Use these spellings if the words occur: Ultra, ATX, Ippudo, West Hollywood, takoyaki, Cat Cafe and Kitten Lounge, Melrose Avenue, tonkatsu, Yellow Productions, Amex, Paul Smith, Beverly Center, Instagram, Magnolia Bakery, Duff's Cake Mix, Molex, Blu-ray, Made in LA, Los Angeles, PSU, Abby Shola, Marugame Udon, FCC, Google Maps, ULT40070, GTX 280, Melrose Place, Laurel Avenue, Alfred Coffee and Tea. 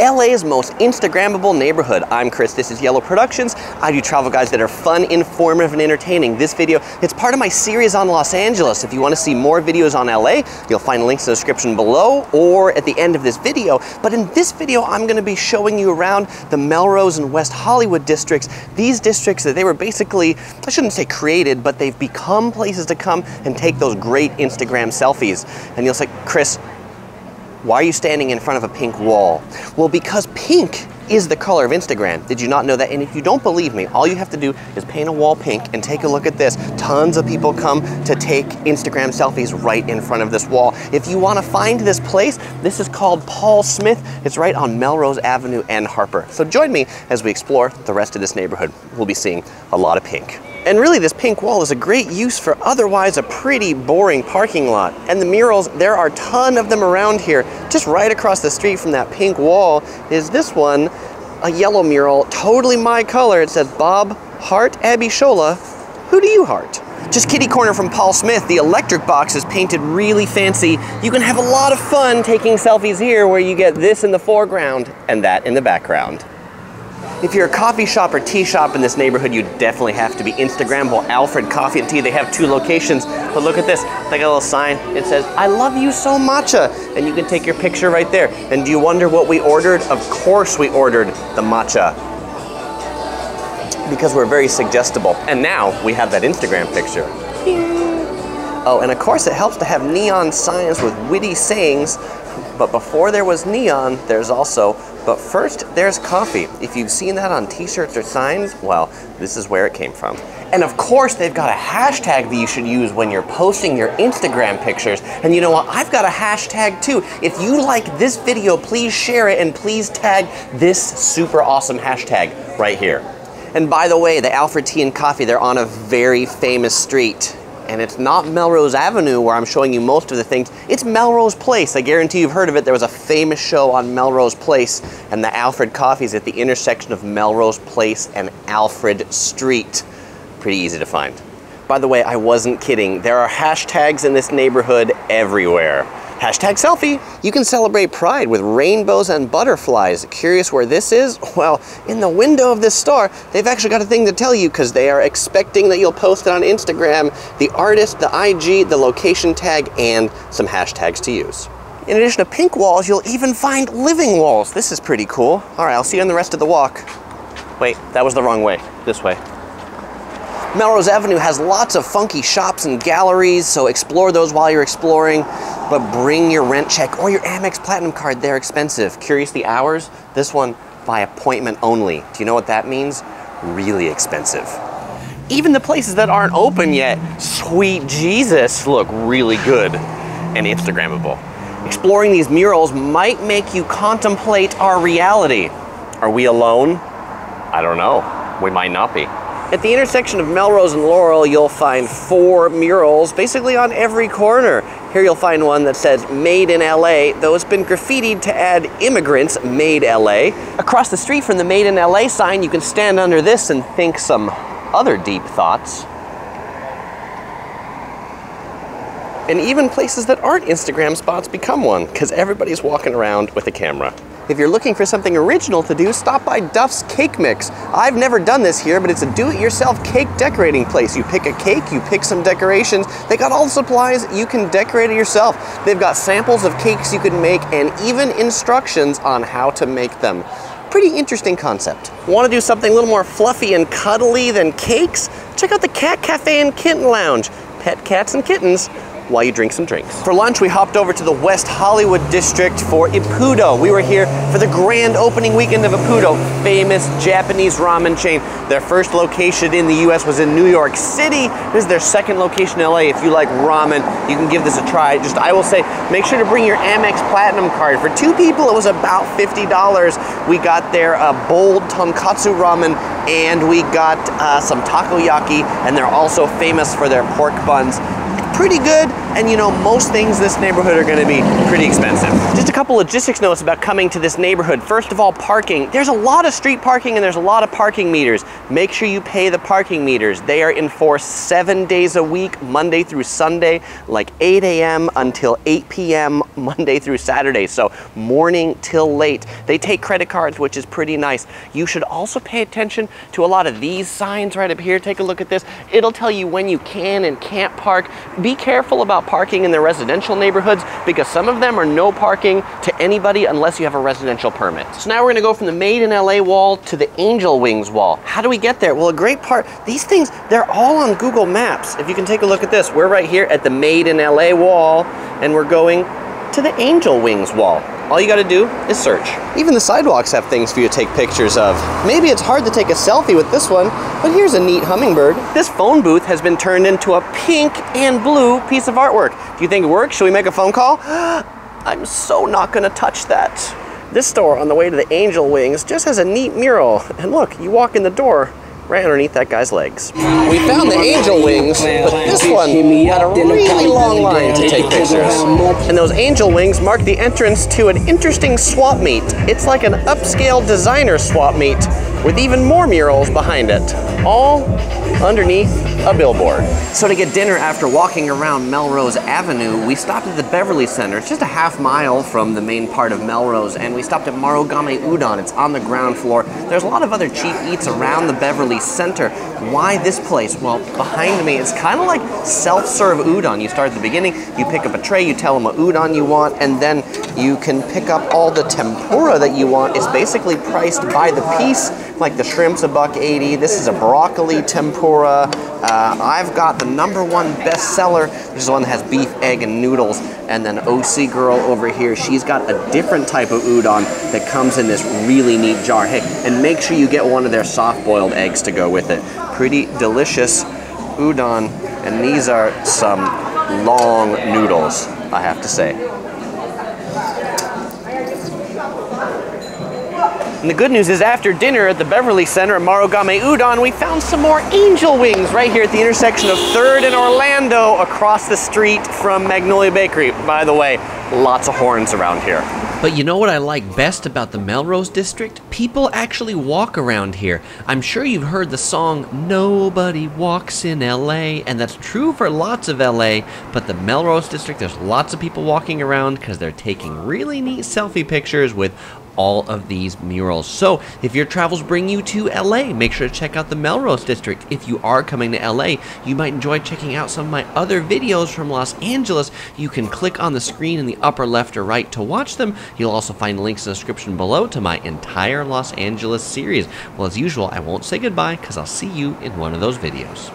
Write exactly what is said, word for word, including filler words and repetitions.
L A's most Instagrammable neighborhood. I'm Chris, this is Yellow Productions. I do travel guides that are fun, informative, and entertaining. This video, it's part of my series on Los Angeles. If you want to see more videos on L A, you'll find links in the description below or at the end of this video. But in this video, I'm going to be showing you around the Melrose and West Hollywood districts. These districts that they were basically, I shouldn't say created, but they've become places to come and take those great Instagram selfies. And you'll say, Chris, why are you standing in front of a pink wall? Well, because pink is the color of Instagram. Did you not know that? And if you don't believe me, all you have to do is paint a wall pink and take a look at this. Tons of people come to take Instagram selfies right in front of this wall. If you want to find this place, this is called Paul Smith. It's right on Melrose Avenue and Harper. So join me as we explore the rest of this neighborhood. We'll be seeing a lot of pink. And really, this pink wall is a great use for otherwise a pretty boring parking lot. And the murals, there are a ton of them around here. Just right across the street from that pink wall is this one, a yellow mural, totally my color. It says, Bob, heart Abby Shola, who do you heart? Just kitty corner from Paul Smith, the electric box is painted really fancy. You can have a lot of fun taking selfies here where you get this in the foreground and that in the background. If you're a coffee shop or tea shop in this neighborhood, you definitely have to be Instagrammable. Alfred Coffee and Tea, they have two locations, but look at this. They got a little sign, it says, I love you so matcha, and you can take your picture right there. And do you wonder what we ordered? Of course we ordered the matcha, because we're very suggestible. And now we have that Instagram picture. Oh, and of course it helps to have neon signs with witty sayings, but before there was neon, there's also, but first, there's coffee. If you've seen that on t-shirts or signs, well, this is where it came from. And of course, they've got a hashtag that you should use when you're posting your Instagram pictures. And you know what? I've got a hashtag too. If you like this video, please share it and please tag this super awesome hashtag right here. And by the way, the Alfred Tea and Coffee, they're on a very famous street. And it's not Melrose Avenue where I'm showing you most of the things. It's Melrose Place. I guarantee you've heard of it. There was a famous show on Melrose Place, and the Alfred Coffee is at the intersection of Melrose Place and Alfred Street. Pretty easy to find. By the way, I wasn't kidding. There are hashtags in this neighborhood everywhere. Hashtag selfie. You can celebrate pride with rainbows and butterflies. Curious where this is? Well, in the window of this store, they've actually got a thing to tell you because they are expecting that you'll post it on Instagram, the artist, the I G, the location tag, and some hashtags to use. In addition to pink walls, you'll even find living walls. This is pretty cool. All right, I'll see you on the rest of the walk. Wait, that was the wrong way. This way. Melrose Avenue has lots of funky shops and galleries, so explore those while you're exploring, but bring your rent check or your Amex Platinum card, they're expensive. Curious the hours? This one, by appointment only. Do you know what that means? Really expensive. Even the places that aren't open yet, sweet Jesus, look really good and Instagrammable. Exploring these murals might make you contemplate our reality. Are we alone? I don't know, we might not be. At the intersection of Melrose and Laurel, you'll find four murals basically on every corner. Here you'll find one that says Made in L A, though it's been graffitied to add immigrants made L A. Across the street from the Made in L A sign, you can stand under this and think some other deep thoughts. And even places that aren't Instagram spots become one, because everybody's walking around with a camera. If you're looking for something original to do, stop by Duff's Cake Mix. I've never done this here, but it's a do-it-yourself cake decorating place. You pick a cake, you pick some decorations. They got all the supplies, you can decorate it yourself. They've got samples of cakes you can make and even instructions on how to make them. Pretty interesting concept. Want to do something a little more fluffy and cuddly than cakes? Check out the Cat Cafe and Kitten Lounge. Pet cats and kittens while you drink some drinks. For lunch, we hopped over to the West Hollywood district for Ippudo. We were here for the grand opening weekend of Ippudo, famous Japanese ramen chain. Their first location in the U S was in New York City. This is their second location in L A. If you like ramen, you can give this a try. Just, I will say, make sure to bring your Amex Platinum card. For two people, it was about fifty dollars. We got their uh, bold tonkatsu ramen, and we got uh, some takoyaki, and they're also famous for their pork buns. pretty good, and you know, most things in this neighborhood are gonna be pretty expensive. Just a couple logistics notes about coming to this neighborhood. First of all, parking. There's a lot of street parking and there's a lot of parking meters. Make sure you pay the parking meters. They are enforced seven days a week, Monday through Sunday, like eight a m until eight p m Monday through Saturday, so morning till late. They take credit cards, which is pretty nice. You should also pay attention to a lot of these signs right up here. Take a look at this. It'll tell you when you can and can't park. Be careful about parking in the residential neighborhoods because some of them are no parking to anybody unless you have a residential permit. So now we're gonna go from the Made in L A wall to the Angel Wings wall. How do we get there? Well, a great part, these things, they're all on Google Maps. If you can take a look at this, we're right here at the Made in L A wall and we're going to the Angel Wings wall. All you gotta do is search. Even the sidewalks have things for you to take pictures of. Maybe it's hard to take a selfie with this one, but here's a neat hummingbird. This phone booth has been turned into a pink and blue piece of artwork. Do you think it works? Should we make a phone call? I'm so not gonna touch that. This store on the way to the Angel Wings just has a neat mural. And look, you walk in the door right underneath that guy's legs. We found the Angel Wings, but this one had a really long line to take pictures. And those Angel Wings mark the entrance to an interesting swap meet. It's like an upscale designer swap meet with even more murals behind it, all underneath a billboard. So to get dinner after walking around Melrose Avenue, we stopped at the Beverly Center. It's just a half mile from the main part of Melrose, and we stopped at Marugame Udon. It's on the ground floor. There's a lot of other cheap eats around the Beverly Center. Why this place? Well, behind me, it's kind of like self-serve udon. You start at the beginning, you pick up a tray, you tell them what udon you want, and then you can pick up all the tempura that you want. It's basically priced by the piece. Like the shrimp's a buck eighty. This is a broccoli tempura. Uh, I've got the number one bestseller. This is one that has beef, egg, and noodles. And then O C Girl over here, she's got a different type of udon that comes in this really neat jar. Hey, and make sure you get one of their soft-boiled eggs to go with it. Pretty delicious udon. And these are some long noodles, I have to say. And the good news is after dinner at the Beverly Center at Marugame Udon, we found some more Angel Wings right here at the intersection of third and Orlando across the street from Magnolia Bakery. By the way, lots of horns around here. But you know what I like best about the Melrose District? People actually walk around here. I'm sure you've heard the song, "Nobody Walks in L A," and that's true for lots of L A, but the Melrose District, there's lots of people walking around because they're taking really neat selfie pictures with all of these murals. So if your travels bring you to L A, make sure to check out the Melrose District. If you are coming to L A, you might enjoy checking out some of my other videos from Los Angeles. You can click on the screen in the upper left or right to watch them. You'll also find links in the description below to my entire Los Angeles series. Well, as usual, I won't say goodbye because I'll see you in one of those videos.